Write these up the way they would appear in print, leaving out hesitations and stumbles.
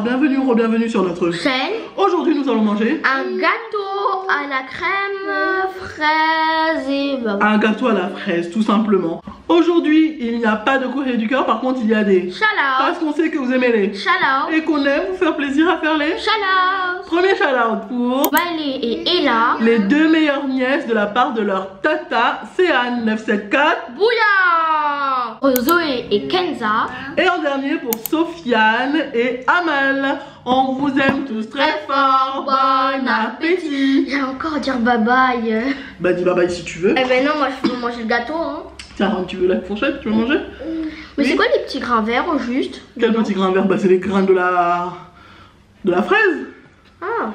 Alors bienvenue ou bienvenue sur notre chaîne. Aujourd'hui nous allons manger un gâteau à la crème fraise et baba. Un gâteau à la fraise tout simplement. Aujourd'hui il n'y a pas de courrier du cœur, par contre il y a des shout-out. Parce qu'on sait que vous aimez les shout-out et qu'on aime vous faire plaisir à faire les shout-out. Premier shout-out pour Bali et Ella, les deux meilleures nièces de la part de leur tata. C'est Anne974. Bouya Zoé et Kenza. Et en dernier pour Sofiane et Amal. On vous aime tous très fort. Bon appétit. J'ai encore dire bye bye. Bah dis bye bye si tu veux. Eh ben non, moi je veux manger le gâteau hein. Tiens, tu veux la fourchette? Tu veux manger? Mais oui. C'est quoi les petits grains verts au juste? Quel petit grain vert? Bah c'est les grains de la fraise. Ah.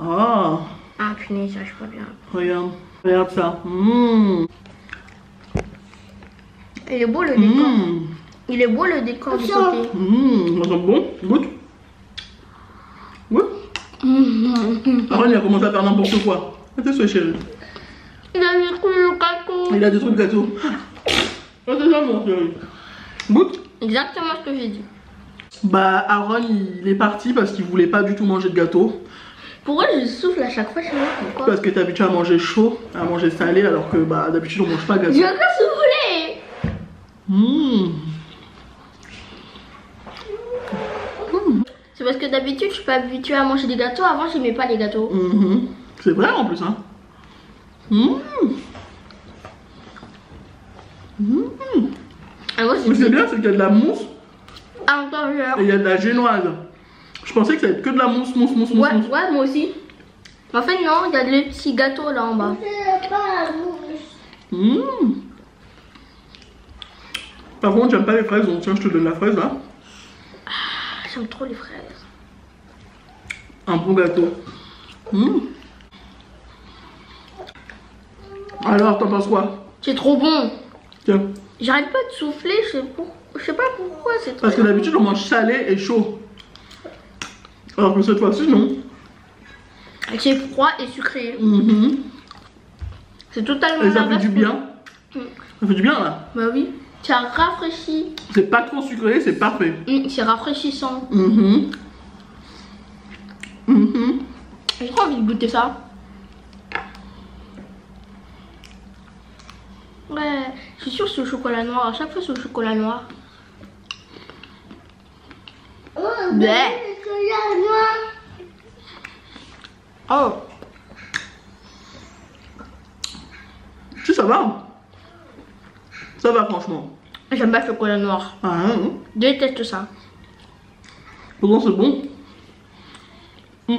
Oh. Ah punaise, ça je vois bien. Regarde, regarde ça. Mmh. Il est beau le décor. Mmh. Il est beau le décor du côté. Mmh, ça sent bon, goûte. Oui. Mmh. Aaron il a commencé à faire n'importe quoi. Attends, chérie. Il a détruit le gâteau. Il a détruit le gâteau. C'est ça mon chérie. Goûte. Exactement ce que j'ai dit. Bah Aaron il est parti parce qu'il voulait pas du tout manger de gâteau. Pourquoi je souffle à chaque fois chez moi? Pourquoi? Parce que t'es habitué à manger chaud, à manger salé alors que bah d'habitude on mange pas gâteau. Je veux pas souffler. Mmh. C'est parce que d'habitude je suis pas habituée à manger des gâteaux. Avant j'aimais pas les gâteaux. Mmh. C'est vrai en plus hein. Mmh. Mmh. Mais c'est bien, c'est qu'il y a de la mousse à l'intérieur. Et il y a de la génoise. Je pensais que ça allait être que de la mousse. Ouais, ouais moi aussi. Mais en fait non, il y a des petits gâteaux là en bas. Mmh. Par contre j'aime pas les fraises, donc tiens je te donne la fraise là. J'aime trop les fraises. Un bon gâteau. Mmh. Alors, t'en penses quoi? C'est trop bon. Tiens. J'arrête pas de souffler, je sais pas pourquoi c'est trop. Parce que d'habitude on mange salé et chaud. Alors que cette fois-ci non. C'est froid et sucré. Mmh. C'est totalement. Et ça fait du bien. Mmh. Ça fait du bien là. Bah oui. Ça rafraîchit. C'est pas trop sucré, c'est parfait. Mmh, c'est rafraîchissant. Mmh. Mmh. J'ai trop envie de goûter ça. Ouais, je suis sûre que c'est au chocolat noir. À chaque fois, c'est au chocolat noir. Oh, bleh. Chocolat noir. Oh. Tu sais, ça va. Ça va franchement. J'aime pas le chocolat noir. Ah, hein, hein. Déteste ça. Pourtant c'est bon. Mmh,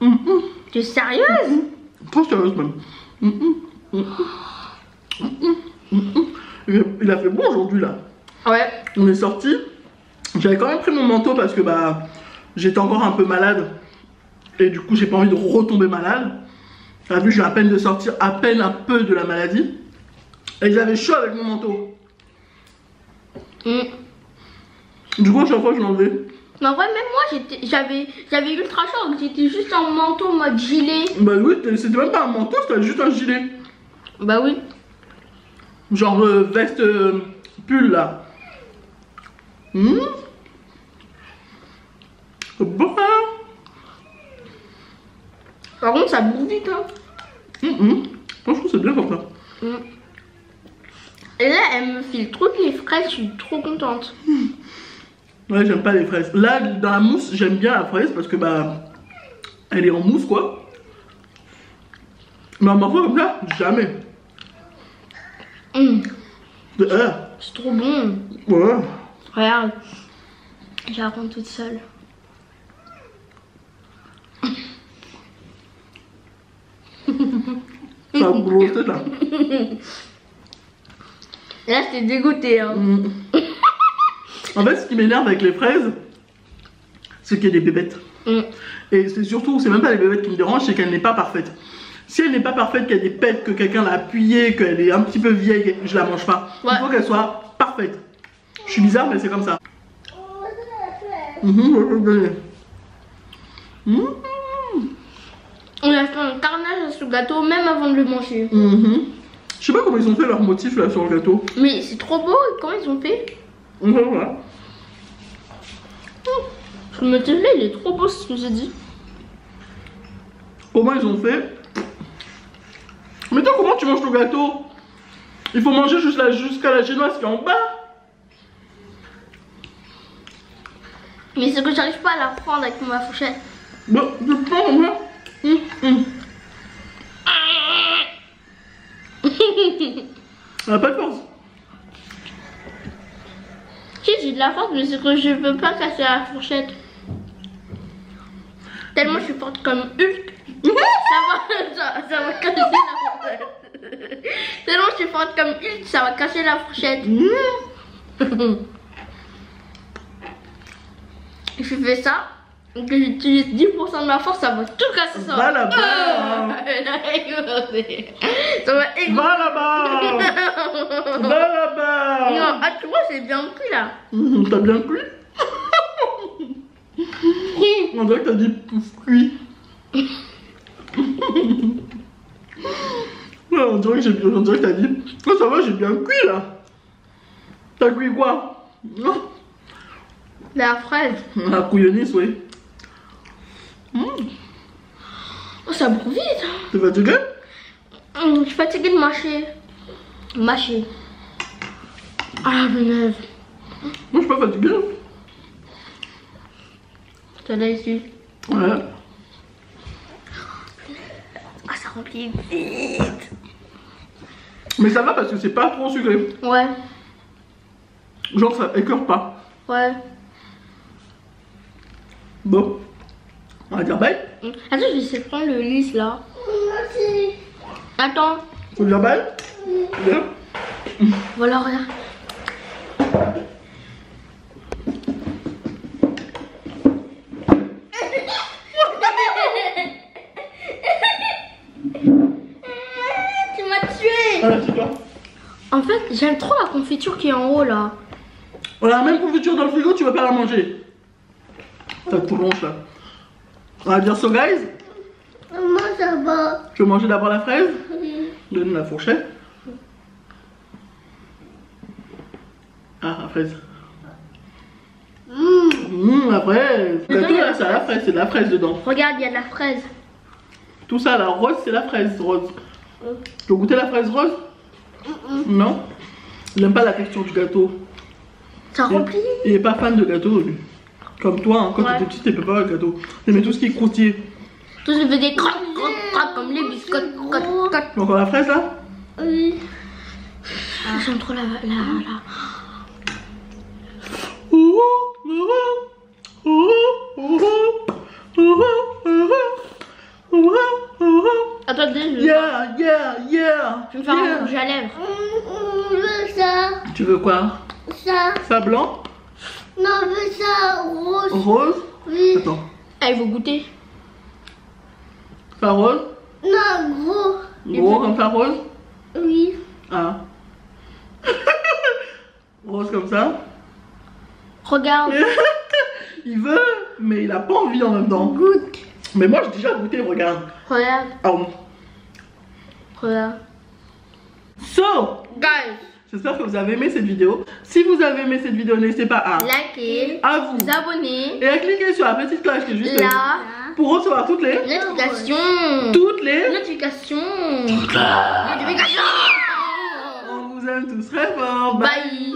mmh, mmh. T'es sérieuse? Mmh, mmh. Trop sérieuse même. Mmh, mmh, mmh, mmh, mmh. Il a fait bon aujourd'hui là. Ouais. On est sorti. J'avais quand même pris mon manteau parce que bah j'étais encore un peu malade. Et du coup j'ai pas envie de retomber malade. T'as vu, je viens à peine de sortir à peine un peu de la maladie. Et j'avais chaud avec mon manteau. Mmh. Du coup, chaque fois, je l'enlevais. Mais en vrai, même moi, j'avais ultra chaud. J'étais juste en manteau, en mode gilet. Bah oui, c'était même pas un manteau, c'était juste un gilet. Bah oui. Genre veste pull là. Mmh. C'est bon. Par contre, ça bouffe vite. Hein. Mmh. Moi, je trouve que c'est bien comme ça. Mmh. Et là, elle me file trop les fraises, je suis trop contente. Ouais, j'aime pas les fraises. Là, dans la mousse, j'aime bien la fraise parce que bah, elle est en mousse quoi. Mais en morceau comme ça, jamais. Mmh. C'est trop bon. Ouais. Regarde, je la prends toute seule. Ça a brossé là. Là, j'étais dégoûtée. Hein. Mmh. En fait, ce qui m'énerve avec les fraises, c'est qu'il y a des bébêtes. Mmh. Et c'est surtout, c'est même pas les bébêtes qui me dérangent, c'est qu'elle n'est pas parfaite. Si elle n'est pas parfaite, qu'il y a des pètes, que quelqu'un l'a appuyée, qu'elle est un petit peu vieille, je la mange pas. Ouais. Il faut qu'elle soit parfaite. Je suis bizarre, mais c'est comme ça. Mmh. On a fait un carnage à ce gâteau, même avant de le manger. Mmh. Je sais pas comment ils ont fait leur motif là sur le gâteau. Mais c'est trop beau, comment ils ont fait? Mmh, voilà. Mmh. Ce motif-là, il est trop beau, c'est ce que j'ai dit. Comment ils ont fait? Mais toi, comment tu manges ton gâteau? Il faut manger jusqu'à la génoise qui est en bas. Mais c'est que j'arrive pas à la prendre avec ma fourchette. Bah, je prends, moi. Elle a pas de force. Si, j'ai de la force, mais c'est que je peux pas casser la fourchette. Tellement je suis forte comme Hulk. Ça va casser la fourchette. Tellement je suis forte comme Hulk, ça va casser la fourchette. Et je fais ça, donc j'utilise 10% de ma force, ça va tout casser ça. Va là-bas. Ça va exploser. Va là-bas. Va là-bas. Non, ah tu vois, j'ai bien cuit là. T'as bien cuit. On dirait que t'as dit fruits. Ouais, on dirait que t'as dit. Oh, ça va, j'ai bien cuit là. T'as cuit quoi? La fraise. La couillonisse, oui. Oh, ça brûle vite. T'es fatiguée? Je suis fatiguée de mâcher. Ah, venez. Moi, je suis pas fatiguée. T'en as ici. Ouais. Ah, ça remplit vite. Mais ça va parce que c'est pas trop sucré. Ouais. Genre, ça écœure pas. Ouais. Bon, on va dire bye. Attends, je vais essayer de prendre le lisse là. Merci. Attends. Faut dire bye. Bien. Voilà, regarde. Tu m'as tué. Allez, c'est toi. En fait, j'aime trop la confiture qui est en haut là. On a la même confiture dans le frigo, tu vas pas la manger. T'as tout ronche là. On va dire so guys. Moi ça va. Tu veux manger d'abord la fraise? Oui. Donne la fourchette. Ah, la fraise. La fraise. Mais tout là, c'est la fraise, c'est de la fraise dedans. Regarde, il y a de la fraise. Tout ça, la rose, c'est la fraise rose. Tu veux goûter la fraise rose? Non. Il n'aime pas la texture du gâteau. Ça remplit. Il n'est pas fan de gâteau lui. Comme toi, hein, quand t'étais petite, t'aimais pas le gâteau. T'aimais tout ce qui est croustillé. Tout ce qui faisait croc, croc, croc, comme les biscottes, croc, croc. Encore la fraise là? Oui. Ah, j'aime trop la. Attendez, je vais. Je vais me faire un rouge à lèvres. On veut ça. Tu veux quoi? Ça. Ça blanc? Non, on veut ça rose. Rose? Oui. Attends. Ah, il faut goûter. Pas rose? Non, gros. Gros comme ça rose? Oui. Ah. Rose comme ça? Regarde. Il veut, mais il a pas envie en même temps. Goûte. Mais moi, j'ai déjà goûté, regarde. Regarde. Ah bon. Regarde. So, guys. J'espère que vous avez aimé cette vidéo. Si vous avez aimé cette vidéo, n'hésitez pas à liker, à vous abonner et à cliquer sur la petite cloche qui est juste là, pour recevoir toutes les notifications. On vous aime tous très fort. Bye.